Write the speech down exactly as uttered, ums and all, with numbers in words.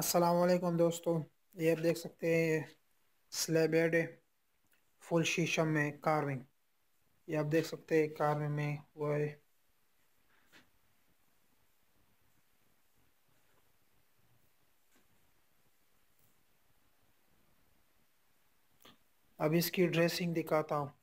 अस्सलामुअलैकुम दोस्तों, ये आप देख सकते हैं स्लेबेड फुल शीशम में कार्विंग। ये आप देख सकते हैं कार्विंग में वो है। अब इसकी ड्रेसिंग दिखाता हूँ।